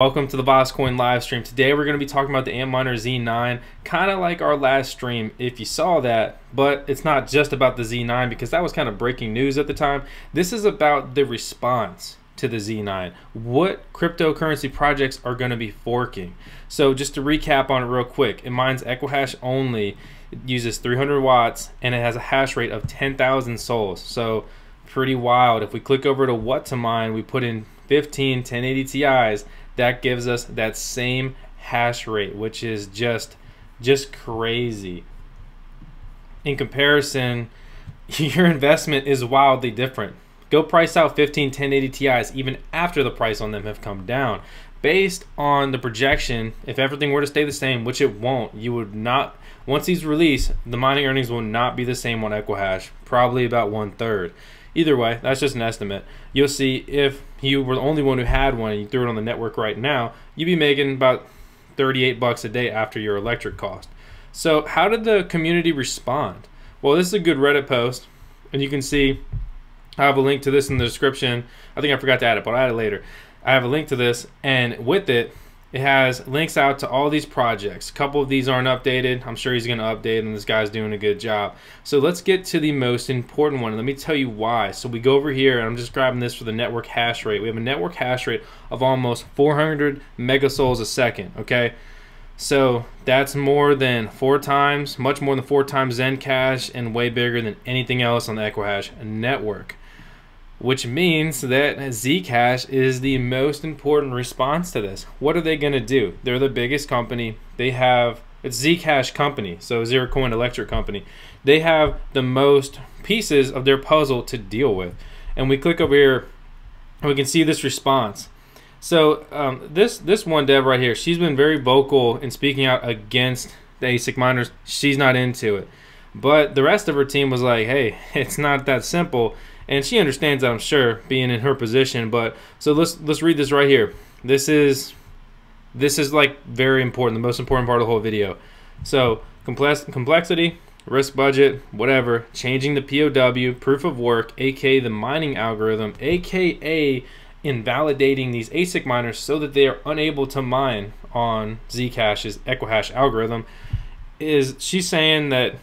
Welcome to the VoskCoin live stream. Today we're going to be talking about the Antminer Z9, kind of like our last stream if you saw that, but it's not just about the Z9 because that was kind of breaking news at the time. This is about the response to the Z9, what cryptocurrency projects are going to be forking. So just to recap on it real quick, it mines Equihash only, it uses 300 watts, and it has a hash rate of 10,000 sols. So pretty wild. If we click over to what to mine, we put in 15 1080Ti's. That gives us that same hash rate, which is just crazy. In comparison, your investment is wildly different. Go price out 15 1080Ti's even after the price on them have come down. Based on the projection, if everything were to stay the same, which it won't, you would not, once these release, the mining earnings will not be the same on Equihash, probably about 1/3. Either way, that's just an estimate. You'll see if you were the only one who had one and you threw it on the network right now, you'd be making about 38 bucks a day after your electric cost. So how did the community respond? Well, this is a good Reddit post, and you can see I have a link to this in the description. I think I forgot to add it, but I'll add it later. I have a link to this, and with it, it has links out to all these projects. A couple of these aren't updated. I'm sure he's going to update, and this guy's doing a good job. So let's get to the most important one, and let me tell you why. So we go over here, and I'm just grabbing this for the network hash rate. We have a network hash rate of almost 400 megasols a second, okay? So that's more than much more than four times ZenCash, and way bigger than anything else on the Equihash network, which means that Zcash is the most important response to this. What are they gonna do? They're the biggest company. They have, it's Zcash company, so Zero Coin Electric company. They have the most pieces of their puzzle to deal with. And we click over here and we can see this response. So this one dev right here, she's been very vocal in speaking out against the ASIC miners. She's not into it. But the rest of her team was like, hey, it's not that simple. And she understands that, I'm sure, being in her position. But so let's read this right here. This is like very important, the most important part of the whole video. So complexity, risk budget, whatever, changing the POW, proof of work, aka the mining algorithm, aka invalidating these ASIC miners so that they are unable to mine on Zcash's Equihash algorithm. She's saying that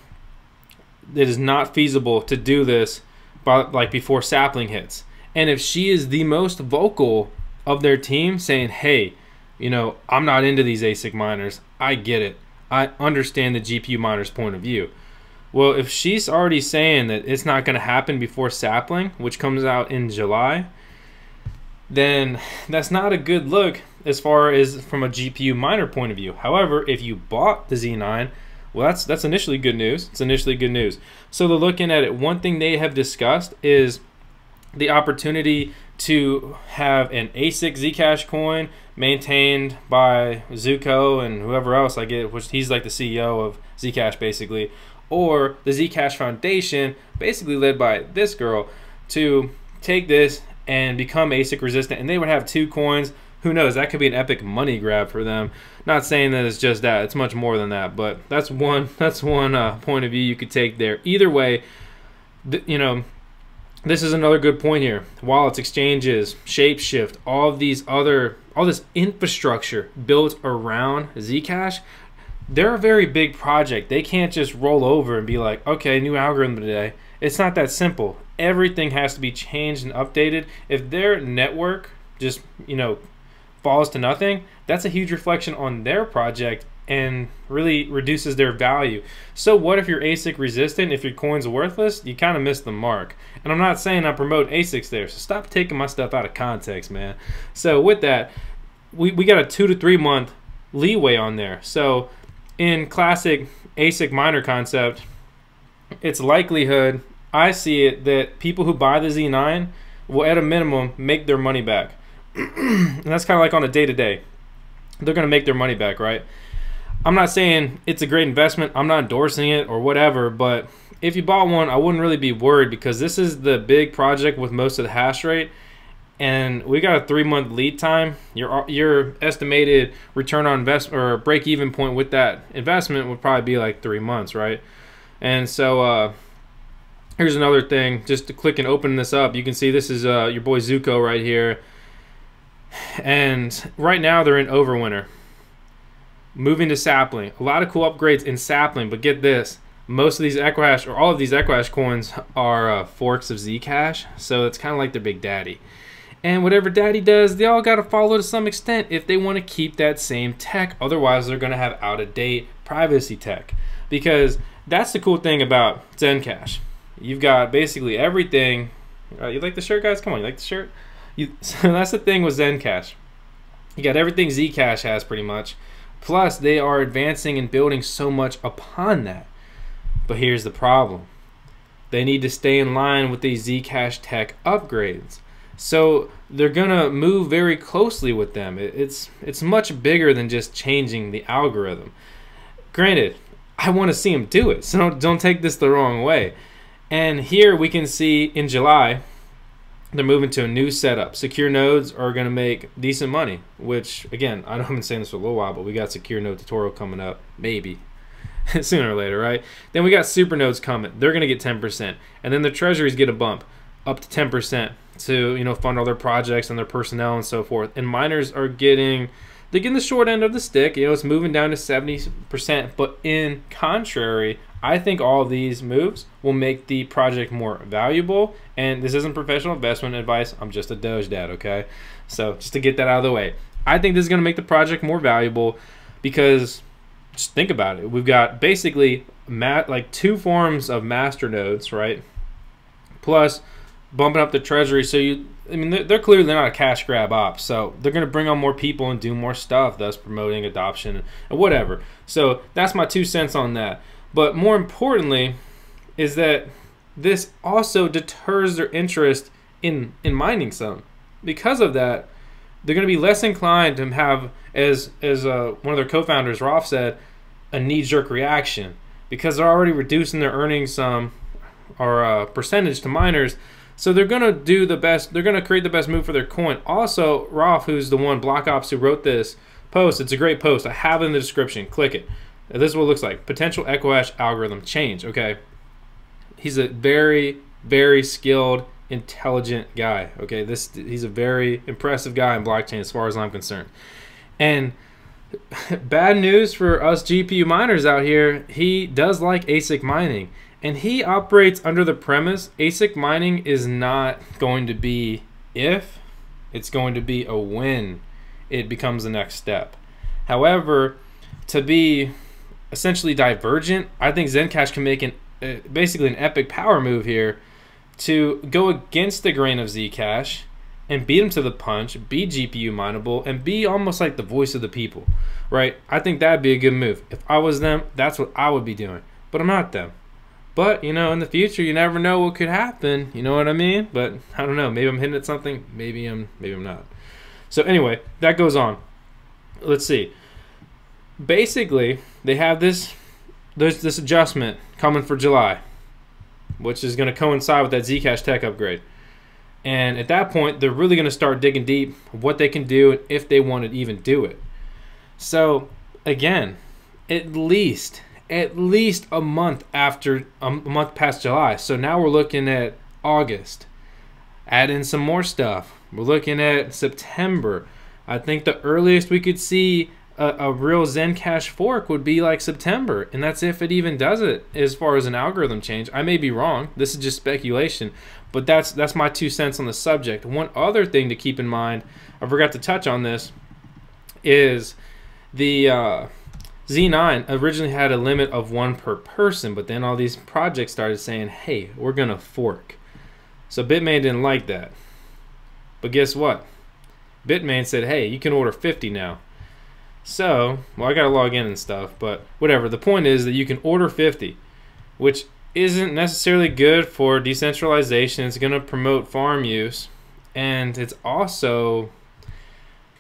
it is not feasible to do this like before Sapling hits. And if she is the most vocal of their team saying, hey, you know, I'm not into these ASIC miners, I get it, I understand the GPU miners' point of view. Well, if she's already saying that it's not gonna happen before Sapling, which comes out in July, then that's not a good look as far as from a GPU miner point of view. However, if you bought the Z9, well, that's initially good news. It's initially good news. So they're looking at it. One thing they have discussed is the opportunity to have an ASIC Zcash coin maintained by Zuko and whoever else I get, which he's like the CEO of Zcash basically, or the Zcash Foundation, basically led by this girl, to take this and become ASIC resistant. And they would have two coins. Who knows, that could be an epic money grab for them. Not saying that it's just that, it's much more than that, but that's one point of view you could take there. Either way, you know, this is another good point here. Wallets, exchanges, Shapeshift, all this infrastructure built around Zcash, they're a very big project. They can't just roll over and be like, okay, new algorithm today. It's not that simple. Everything has to be changed and updated. If their network just, you know, falls to nothing, that's a huge reflection on their project and really reduces their value. So what if you're ASIC resistant? If your coin's worthless, you kind of missed the mark. And I'm not saying I promote ASICs there, so stop taking my stuff out of context, man. So with that, we got a 2 to 3 month leeway on there. So in classic ASIC miner concept, it's likelihood, I see it, that people who buy the Z9 will at a minimum make their money back. And that's kind of like on a day-to-day. They're going to make their money back, right? I'm not saying it's a great investment. I'm not endorsing it or whatever, but if you bought one, I wouldn't really be worried because this is the big project with most of the hash rate, and we got a 3-month lead time. Your estimated return on investment or break-even point with that investment would probably be like 3 months, right? And so here's another thing. Just to click and open this up, you can see this is your boy Zuko right here. And right now they're in Overwinter. Moving to Sapling. A lot of cool upgrades in Sapling, but get this. Most of these Equihash, or all of these Equihash coins are forks of Zcash, so it's kind of like their big daddy. And whatever daddy does, they all got to follow to some extent if they want to keep that same tech. Otherwise, they're going to have out-of-date privacy tech. Because that's the cool thing about ZenCash. You've got basically everything. You like the shirt, guys? Come on, you like the shirt? So that's the thing with ZenCash. You got everything Zcash has pretty much. Plus, they are advancing and building so much upon that. But here's the problem. They need to stay in line with these Zcash tech upgrades. So they're gonna move very closely with them. It's much bigger than just changing the algorithm. Granted, I wanna see them do it, so don't take this the wrong way. And here we can see in July, they're moving to a new setup. Secure nodes are gonna make decent money, which again, I know I've been saying this for a little while, but we got secure node tutorial coming up, maybe. Sooner or later, right? Then we got super nodes coming. They're gonna get 10%. And then the treasuries get a bump up to 10% to, you know, fund all their projects and their personnel and so forth. And miners are getting, they're getting the short end of the stick. You know, it's moving down to 70%. But in contrary, I think all of these moves will make the project more valuable. And this isn't professional investment advice. I'm just a Doge dad, okay? So just to get that out of the way. I think this is gonna make the project more valuable because just think about it. We've got basically like two forms of master nodes, right? Plus bumping up the treasury. So I mean, they're clearly not a cash grab op. So they're going to bring on more people and do more stuff, thus promoting adoption and whatever. So that's my 2 cents on that. But more importantly is that this also deters their interest in mining some. Because of that, they're going to be less inclined to have, as one of their co-founders, Roth, said, a knee-jerk reaction, because they're already reducing their earnings some or percentage to miners. So they're going to do the best. They're going to create the best move for their coin. Also, Roth, who's the one Block Ops who wrote this post, it's a great post. I have it in the description. Click it. This is what it looks like. Potential Equihash algorithm change. Okay, he's a very, very skilled, intelligent guy. Okay, he's a very impressive guy in blockchain as far as I'm concerned. And bad news for us GPU miners out here, he does like ASIC mining, and he operates under the premise ASIC mining is not going to be if, it's going to be a when it becomes the next step. However, to be essentially divergent, I think ZenCash can make basically an epic power move here to go against the grain of Zcash and beat them to the punch, be GPU mineable, and be almost like the voice of the people, right? I think that'd be a good move. If I was them, that's what I would be doing, but I'm not them. But, you know, in the future, you never know what could happen, you know what I mean? But I don't know, maybe I'm hinting at something, maybe I'm not. So anyway, that goes on. Let's see. Basically, they have this adjustment coming for July, which is going to coincide with that Zcash tech upgrade. And at that point, they're really going to start digging deep what they can do and if they want to even do it. So again, at least a month after, a month past July. So now we're looking at August. Add in some more stuff. We're looking at September. I think the earliest we could see a real ZenCash fork would be like September, and that's if it even does it as far as an algorithm change. I may be wrong, this is just speculation, but that's my 2 cents on the subject. One other thing to keep in mind, I forgot to touch on this, is the Z9 originally had a limit of 1 per person, but then all these projects started saying, hey, we're gonna fork. So Bitmain didn't like that, but guess what? Bitmain said, hey, you can order 50 now. So, well, I gotta log in and stuff, but whatever. The point is that you can order 50, which isn't necessarily good for decentralization. It's gonna promote farm use, and it's also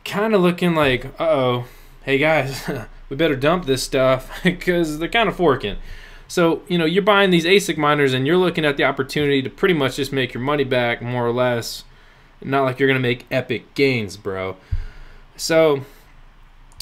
kind of looking like, uh-oh, hey guys, we better dump this stuff because they're kind of forking. So, you know, you're buying these ASIC miners and you're looking at the opportunity to pretty much just make your money back, more or less. Not like you're gonna make epic gains, bro. So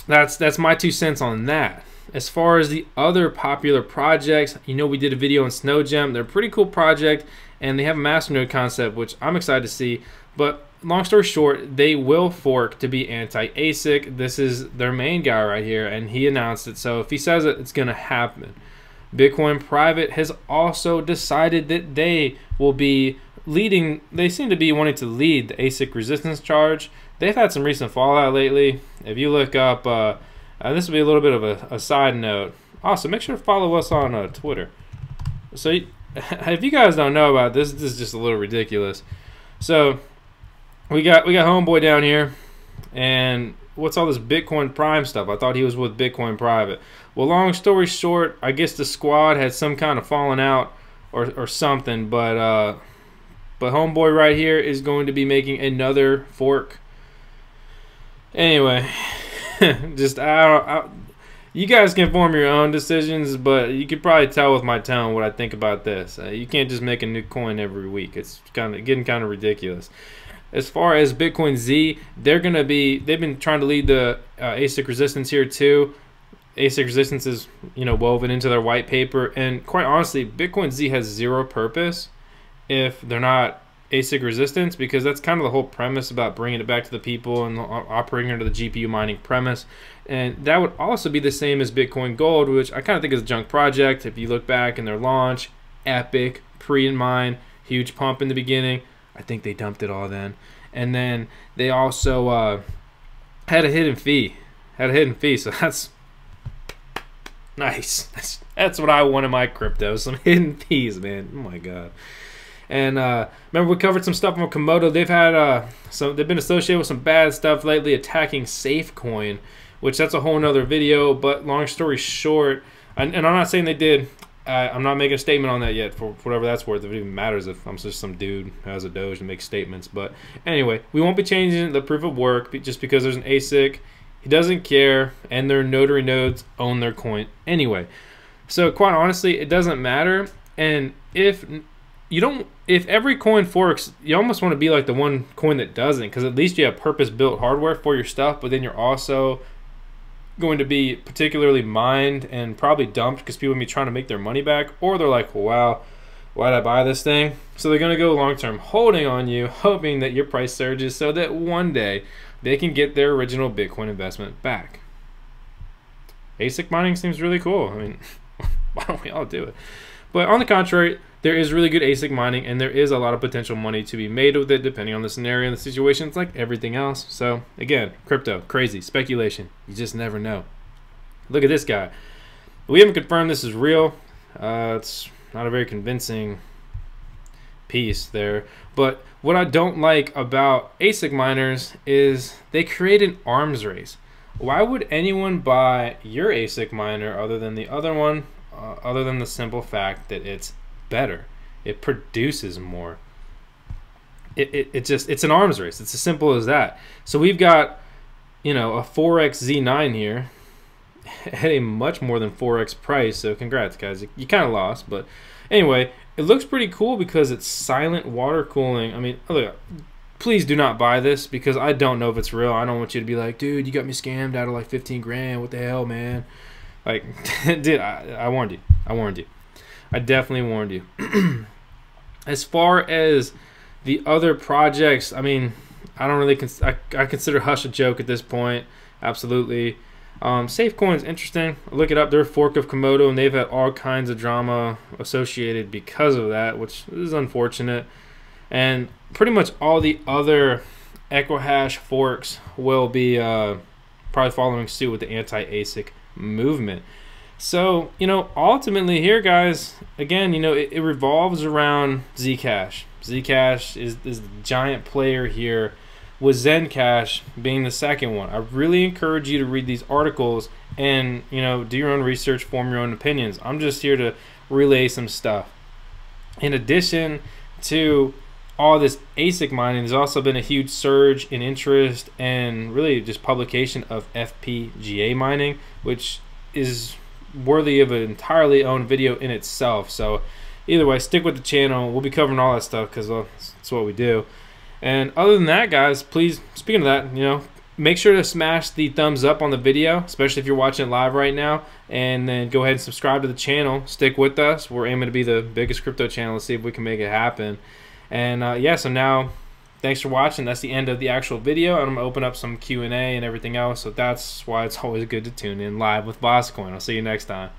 that's my 2 cents on that. As far as the other popular projects, you know, we did a video on Snowgem. They're a pretty cool project, and they have a masternode concept, which I'm excited to see. But long story short, they will fork to be anti-ASIC. This is their main guy right here, and he announced it. So if he says it, it's going to happen. Bitcoin Private has also decided that they will be leading. They seem to be wanting to lead the ASIC resistance charge. They've had some recent fallout lately. If you look up, this will be a little bit of a side note. Also, make sure to follow us on Twitter. So if you guys don't know about this, this is just a little ridiculous. So we got homeboy down here, and what's all this Bitcoin Prime stuff? I thought he was with Bitcoin Private. Well, long story short, I guess the squad had some kind of falling out or something, but homeboy right here is going to be making another fork. Anyway, just you guys can form your own decisions, but you can probably tell with my tone what I think about this. You can't just make a new coin every week. It's getting kind of ridiculous. As far as Bitcoin Z, they've been trying to lead the ASIC resistance here too. ASIC resistance is, you know, woven into their white paper, and quite honestly, Bitcoin Z has zero purpose if they're not ASIC resistance, because that's kind of the whole premise about bringing it back to the people and operating under the GPU mining premise. And that would also be the same as Bitcoin Gold, which I kind of think is a junk project. If you look back in their launch, epic pre and mine, huge pump in the beginning. I think they dumped it all then. And then they also had a hidden fee. So that's nice. That's what I want in my crypto. Some hidden fees, man. Oh my god. And remember we covered some stuff on Komodo. They've had they've been associated with some bad stuff lately, attacking Safecoin, which that's a whole nother video, but long story short, and I'm not saying they did. I'm not making a statement on that yet, for whatever that's worth. If it even matters, if I'm just some dude who has a Doge and makes statements. But anyway, we won't be changing the proof of work just because there's an ASIC. He doesn't care, and their notary nodes own their coin anyway. So quite honestly, it doesn't matter. And if every coin forks, you almost want to be like the one coin that doesn't, because at least you have purpose-built hardware for your stuff, but then you're also going to be particularly mined and probably dumped, because people will be trying to make their money back, or they're like, wow, why'd I buy this thing? So they're going to go long-term holding on you, hoping that your price surges so that one day they can get their original Bitcoin investment back. ASIC mining seems really cool. I mean, why don't we all do it? But on the contrary, there is really good ASIC mining, and there is a lot of potential money to be made with it, depending on the scenario and the situation. It's like everything else. So again, crypto, crazy, speculation. You just never know. Look at this guy. We haven't confirmed this is real. It's not a very convincing piece there. But what I don't like about ASIC miners is they create an arms race. Why would anyone buy your ASIC miner other than the other one, other than the simple fact that it's better, it produces more? It's an arms race. It's as simple as that. So we've got, you know, a 4x Z9 here at a much more than 4x price. So congrats, guys. You kind of lost, but anyway, it looks pretty cool because it's silent water cooling. I mean, look, please do not buy this, because I don't know if it's real. I don't want you to be like, dude, you got me scammed out of like 15 grand. What the hell, man? Like, dude, I warned you. I warned you. I definitely warned you. As far as the other projects, I mean, I don't really I consider Hush a joke at this point. Absolutely. Safecoin's interesting. Look it up. They're a fork of Komodo, and they've had all kinds of drama associated because of that, which is unfortunate. And pretty much all the other Equihash forks will be probably following suit with the anti-ASIC movement. So, you know, ultimately here, guys, again, you know, it revolves around Zcash. Zcash is the giant player here, with ZenCash being the second one. I really encourage you to read these articles and, you know, do your own research, form your own opinions. I'm just here to relay some stuff. In addition to all this ASIC mining, there's also been a huge surge in interest and really just publication of FPGA mining, which is worthy of an entirely owned video in itself. So either way, stick with the channel. We'll be covering all that stuff, because that's what we do. And other than that, guys, please, speaking of that, you know, Make sure to smash the thumbs up on the video, especially if you're watching it live right now, and then go ahead and subscribe to the channel. Stick with us. We're aiming to be the biggest crypto channel. Let's see if we can make it happen. And yeah, so now thanks for watching. That's the end of the actual video. I'm going to open up some Q&A and everything else, so that's why it's always good to tune in live with VoskCoin. I'll see you next time.